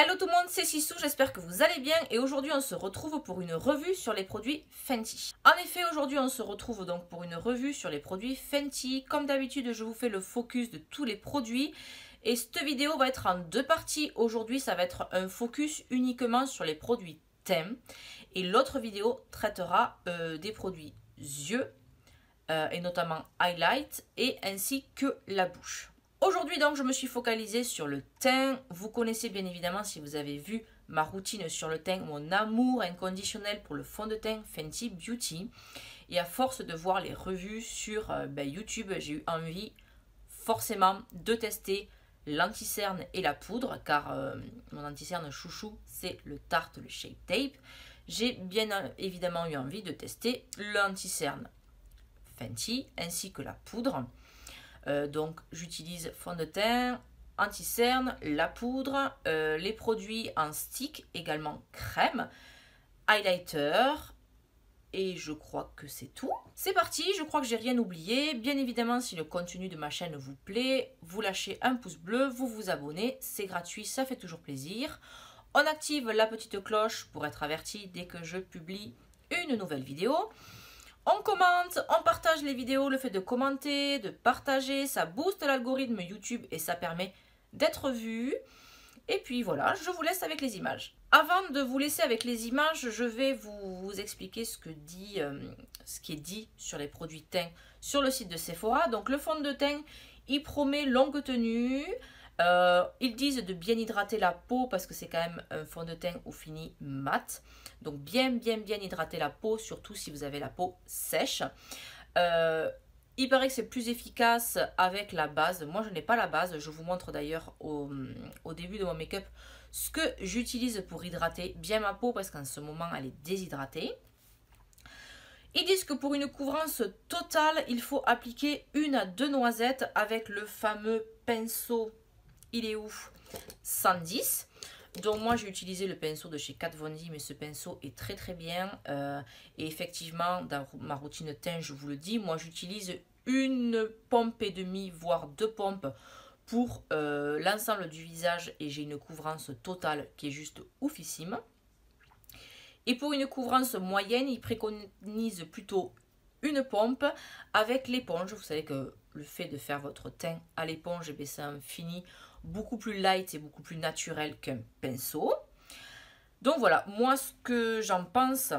Hello tout le monde, c'est Sissou, j'espère que vous allez bien et aujourd'hui on se retrouve pour une revue sur les produits Fenty. En effet, aujourd'hui on se retrouve donc pour une revue sur les produits Fenty. Comme d'habitude, je vous fais le focus de tous les produits et cette vidéo va être en deux parties. Aujourd'hui, ça va être un focus uniquement sur les produits thème et l'autre vidéo traitera des produits yeux et notamment highlight et ainsi que la bouche. Aujourd'hui donc je me suis focalisée sur le teint. Vous connaissez bien évidemment, si vous avez vu ma routine sur le teint, mon amour inconditionnel pour le fond de teint Fenty Beauty. Et à force de voir les revues sur YouTube, j'ai eu envie forcément de tester l'anti-cerne et la poudre. Car mon anti-cerne chouchou c'est le Tarte, le Shape Tape. J'ai bien évidemment eu envie de tester l'anti-cerne Fenty ainsi que la poudre. Donc j'utilise fond de teint, anti-cerne, la poudre, les produits en stick, également crème, highlighter et je crois que c'est tout. C'est parti, je crois que j'ai rien oublié. Bien évidemment, si le contenu de ma chaîne vous plaît, vous lâchez un pouce bleu, vous vous abonnez, c'est gratuit, ça fait toujours plaisir. On active la petite cloche pour être averti dès que je publie une nouvelle vidéo. On commente, on partage les vidéos, le fait de commenter, de partager, ça booste l'algorithme YouTube et ça permet d'être vu. Et puis voilà, je vous laisse avec les images. Avant de vous laisser avec les images, je vais vous expliquer ce qui est dit sur les produits teint sur le site de Sephora. Donc le fond de teint, il promet longue tenue. Ils disent de bien hydrater la peau parce que c'est quand même un fond de teint au fini mat. Donc bien hydrater la peau, surtout si vous avez la peau sèche. Il paraît que c'est plus efficace avec la base. Moi je n'ai pas la base, je vous montre d'ailleurs au début de mon make-up ce que j'utilise pour hydrater bien ma peau parce qu'en ce moment elle est déshydratée. Ils disent que pour une couvrance totale, il faut appliquer 1 à 2 noisettes avec le fameux pinceau. Il est où? 110. Donc moi j'ai utilisé le pinceau de chez Kat Von D, mais ce pinceau est très bien. Et effectivement dans ma routine teint, je vous le dis, moi j'utilise 1,5 pompe, voire 2 pompes pour l'ensemble du visage et j'ai une couvrance totale qui est juste oufissime. Et pour une couvrance moyenne, ils préconisent plutôt 1 pompe avec l'éponge. Vous savez que le fait de faire votre teint à l'éponge, eh c'est un fini beaucoup plus light et beaucoup plus naturel qu'un pinceau. Donc voilà, moi ce que j'en pense,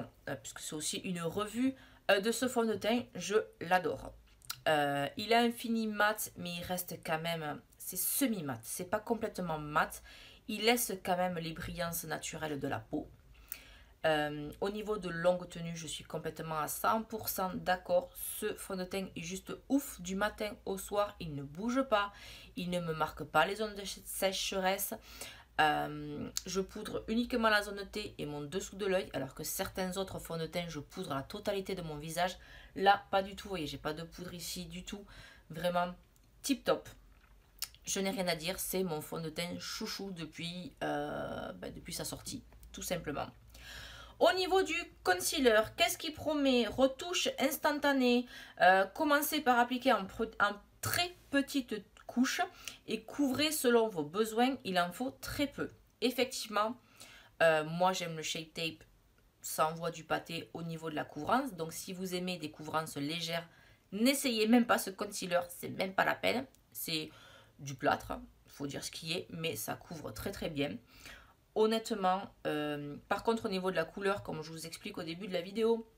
puisque c'est aussi une revue de ce fond de teint, je l'adore. Il a un fini mat, mais il reste quand même, c'est semi-mat, c'est pas complètement mat. Il laisse quand même les brillances naturelles de la peau. Au niveau de longue tenue, je suis complètement à 100% d'accord. Ce fond de teint est juste ouf. Du matin au soir, il ne bouge pas. Il ne me marque pas les zones de sécheresse. Je poudre uniquement la zone T et mon dessous de l'œil. Alors que certains autres fonds de teint, je poudre la totalité de mon visage. Là, pas du tout. Vous voyez, j'ai pas de poudre ici du tout. Vraiment tip top. Je n'ai rien à dire. C'est mon fond de teint chouchou depuis sa sortie. Tout simplement. Au niveau du concealer, qu'est-ce qu'il promet? Retouche instantanée, commencez par appliquer en très petite couche et couvrez selon vos besoins, il en faut très peu. Effectivement, moi j'aime le Shape Tape, ça envoie du pâté au niveau de la couvrance. Donc si vous aimez des couvrances légères, n'essayez même pas ce concealer, c'est même pas la peine. C'est du plâtre, faut dire ce qui est, mais ça couvre très bien. Honnêtement, par contre au niveau de la couleur, comme je vous explique au début de la vidéo,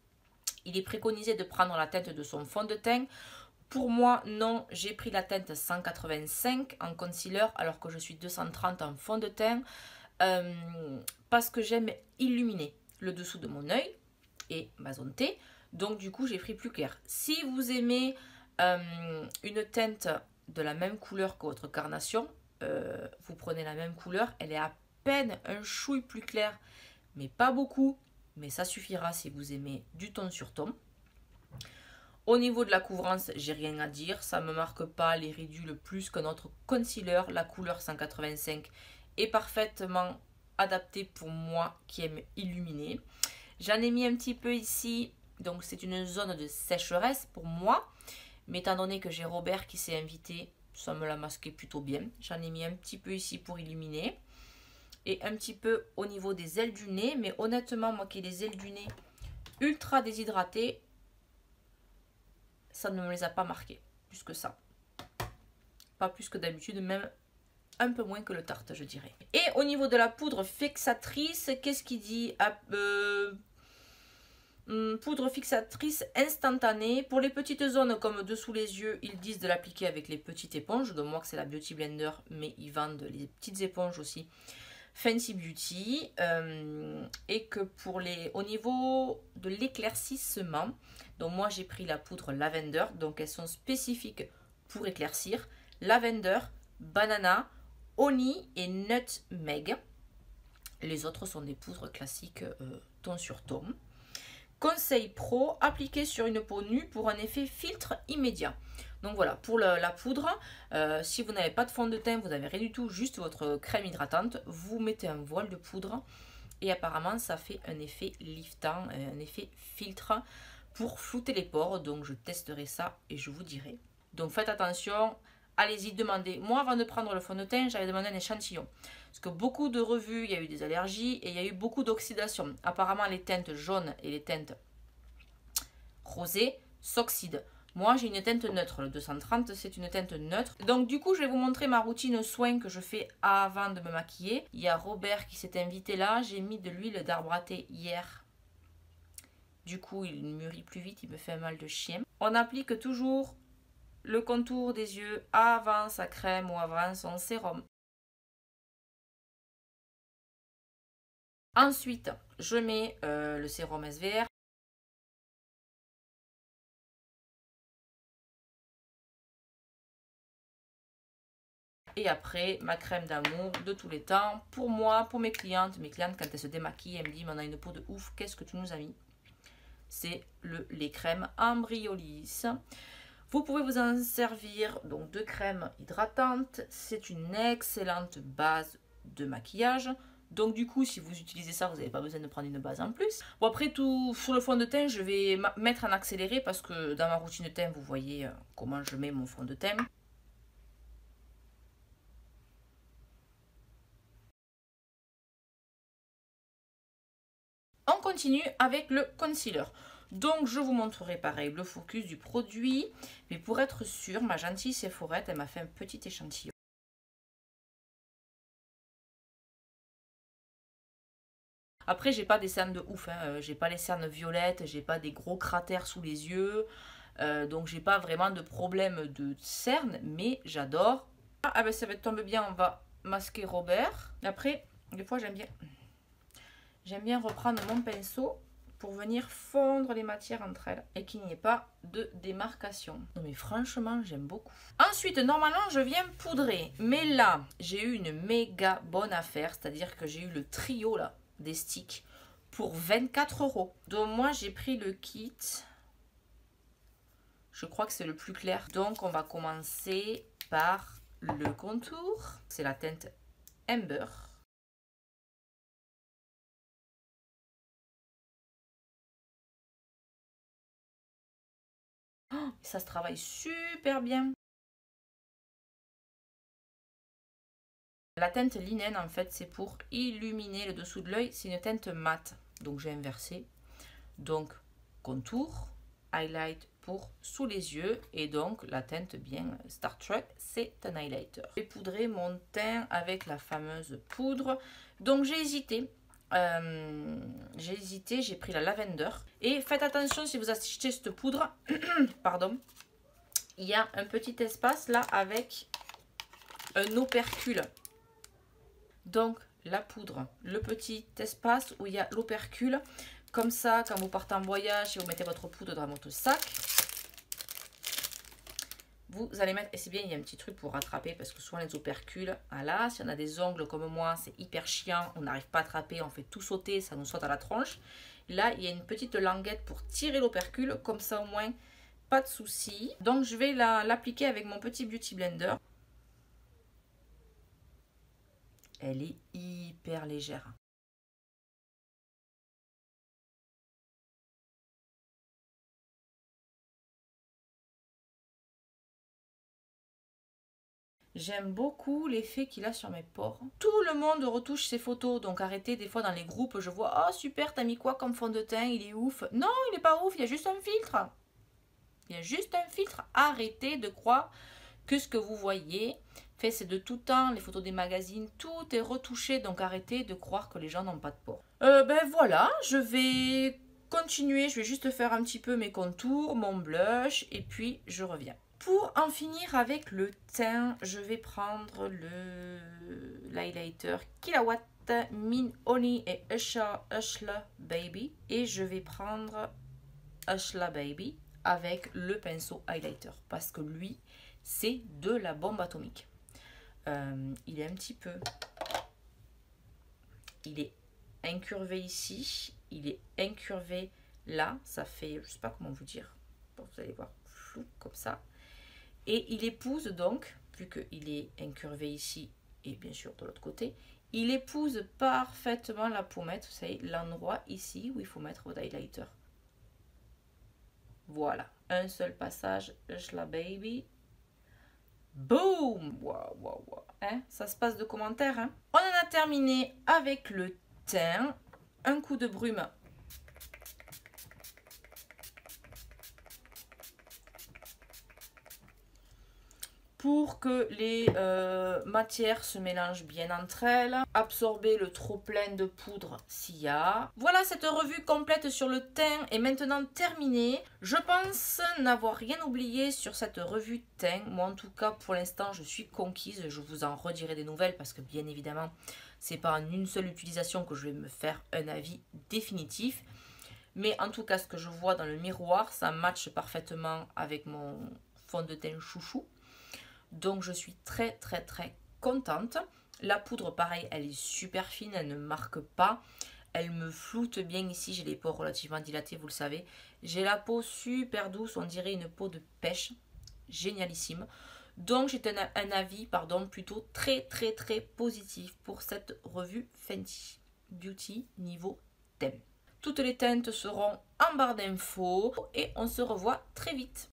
il est préconisé de prendre la teinte de son fond de teint. Pour moi, non, j'ai pris la teinte 185 en concealer alors que je suis 230 en fond de teint. Parce que j'aime illuminer le dessous de mon œil et ma zone T. Donc du coup, j'ai pris plus clair. Si vous aimez une teinte de la même couleur que votre carnation, vous prenez la même couleur, elle est à peine un chouille plus clair, mais pas beaucoup, mais ça suffira si vous aimez du ton sur ton. Au niveau de la couvrance, j'ai rien à dire, ça me marque pas les ridules plus qu'un autre concealer. La couleur 185 est parfaitement adaptée pour moi qui aime illuminer. J'en ai mis un petit peu ici, donc c'est une zone de sécheresse pour moi, mais étant donné que j'ai Robert qui s'est invité, ça me l'a masqué plutôt bien. J'en ai mis un petit peu ici pour illuminer. et un petit peu au niveau des ailes du nez. Mais honnêtement, moi qui ai des ailes du nez ultra déshydratées, ça ne me les a pas marquées, plus que ça. Pas plus que d'habitude, même un peu moins que le Tarte, je dirais. Et au niveau de la poudre fixatrice, qu'est-ce qu'il dit? Poudre fixatrice instantanée. Pour les petites zones comme dessous les yeux, ils disent de l'appliquer avec les petites éponges. Donc moi que c'est la Beauty Blender, mais ils vendent les petites éponges aussi. Fenty Beauty. Et que pour les, au niveau de l'éclaircissement, donc moi j'ai pris la poudre Lavender. Donc elles sont spécifiques pour éclaircir. Lavender, banana, honey et nutmeg. Les autres sont des poudres classiques ton sur ton. Conseil pro, appliqué sur une peau nue pour un effet filtre immédiat. Donc voilà, pour la poudre, si vous n'avez pas de fond de teint, vous n'avez rien du tout, juste votre crème hydratante, vous mettez un voile de poudre et apparemment ça fait un effet liftant, un effet filtre pour flouter les pores. Donc je testerai ça et je vous dirai. Donc faites attention, allez-y, demandez. Moi, avant de prendre le fond de teint, j'avais demandé un échantillon. Parce que beaucoup de revues, il y a eu des allergies et il y a eu beaucoup d'oxydation. Apparemment, les teintes jaunes et les teintes rosées s'oxydent. Moi, j'ai une teinte neutre. Le 230, c'est une teinte neutre. Donc, du coup, je vais vous montrer ma routine soin que je fais avant de me maquiller. Il y a Robert qui s'est invité là. J'ai mis de l'huile d'arbre à thé hier. Du coup, il mûrit plus vite. Il me fait un mal de chien. On applique toujours le contour des yeux avant sa crème ou avant son sérum. Ensuite, je mets le sérum SVR. Et après, ma crème d'amour de tous les temps. Pour moi, pour mes clientes. Mes clientes, quand elles se démaquillent, elles me disent « On a une peau de ouf, qu'est-ce que tu nous as mis ?» C'est les crèmes Embryolisse. Vous pouvez vous en servir donc de crème hydratante. C'est une excellente base de maquillage. Donc du coup, si vous utilisez ça, vous n'avez pas besoin de prendre une base en plus. Bon, après tout, sur le fond de teint, je vais mettre en accéléré parce que dans ma routine de teint, vous voyez comment je mets mon fond de teint. On continue avec le concealer. Donc, je vous montrerai pareil le focus du produit. Mais pour être sûre, ma gentille Sephora, elle m'a fait un petit échantillon. Après, j'ai pas des cernes de ouf. Hein. J'ai pas les cernes violettes. J'ai pas des gros cratères sous les yeux. Donc, j'ai pas vraiment de problème de cernes. Mais j'adore. Ah ben, ça tombe bien. On va masquer Robert. Après, des fois, j'aime bien reprendre mon pinceau pour venir fondre les matières entre elles et qu'il n'y ait pas de démarcation. Non mais franchement, j'aime beaucoup. Ensuite, normalement, je viens poudrer. Mais là, j'ai eu une méga bonne affaire. C'est-à-dire que j'ai eu le trio là des sticks pour 24 €. Donc moi, j'ai pris le kit. Je crois que c'est le plus clair. Donc, on va commencer par le contour. C'est la teinte Amber. Ça se travaille super bien. La teinte linen, en fait, c'est pour illuminer le dessous de l'œil. C'est une teinte mate. Donc, j'ai inversé. Donc, contour, highlight pour sous les yeux. Et donc, la teinte bien Star Trek, c'est un highlighter. Je vais poudrer mon teint avec la fameuse poudre. Donc, j'ai hésité. J'ai pris la Lavender. Et faites attention si vous achetez cette poudre. Pardon. Il y a un petit espace là avec un opercule. Donc la poudre, le petit espace où il y a l'opercule. Comme ça, quand vous partez en voyage et vous mettez votre poudre dans votre sac, vous allez mettre, et c'est bien, il y a un petit truc pour rattraper parce que souvent les opercules, voilà, si on a des ongles comme moi, c'est hyper chiant, on n'arrive pas à attraper, on fait tout sauter, ça nous saute à la tronche. Là, il y a une petite languette pour tirer l'opercule, comme ça au moins, pas de souci. Donc, je vais l'appliquer avec mon petit Beauty Blender. Elle est hyper légère. J'aime beaucoup l'effet qu'il a sur mes pores. Tout le monde retouche ses photos, donc arrêtez, des fois dans les groupes, je vois « Oh super, t'as mis quoi comme fond de teint? Il est ouf !» Non, il n'est pas ouf, il y a juste un filtre. Il y a juste un filtre. Arrêtez de croire que ce que vous voyez, c'est de tout temps, les photos des magazines, tout est retouché, donc arrêtez de croire que les gens n'ont pas de pores. Ben voilà, je vais continuer, je vais juste faire un petit peu mes contours, mon blush, et puis je reviens. Pour en finir avec le teint, je vais prendre le l'highlighter Killawatt, Mean Honey et Hu$tla Baby. Et je vais prendre Hu$tla Baby avec le pinceau highlighter. Parce que lui, c'est de la bombe atomique. Il est un petit peu... Il est incurvé ici. Il est incurvé là. Ça fait, je sais pas comment vous dire. Bon, vous allez voir, flou comme ça. Et il épouse donc, vu qu'il est incurvé ici et bien sûr de l'autre côté, il épouse parfaitement la pommette, vous savez, l'endroit ici où il faut mettre votre highlighter. Voilà, un seul passage, Hu$tla Baby. Boum! Waouh, waouh, waouh! Hein? Ça se passe de commentaires, hein? On en a terminé avec le teint. Un coup de brume. Pour que les matières se mélangent bien entre elles, absorber le trop-plein de poudre s'il y a. Voilà, cette revue complète sur le teint est maintenant terminée. Je pense n'avoir rien oublié sur cette revue teint. Moi, en tout cas, pour l'instant, je suis conquise. Je vous en redirai des nouvelles parce que, bien évidemment, c'est pas en une seule utilisation que je vais me faire un avis définitif. Mais en tout cas, ce que je vois dans le miroir, ça matche parfaitement avec mon fond de teint chouchou. Donc je suis très très très contente. La poudre pareil, elle est super fine, elle ne marque pas. Elle me floute bien ici, j'ai les pores relativement dilatés, vous le savez. J'ai la peau super douce, on dirait une peau de pêche. Génialissime. Donc j'ai un avis plutôt très très très positif pour cette revue Fenty Beauty niveau thème. Toutes les teintes seront en barre d'infos et on se revoit très vite.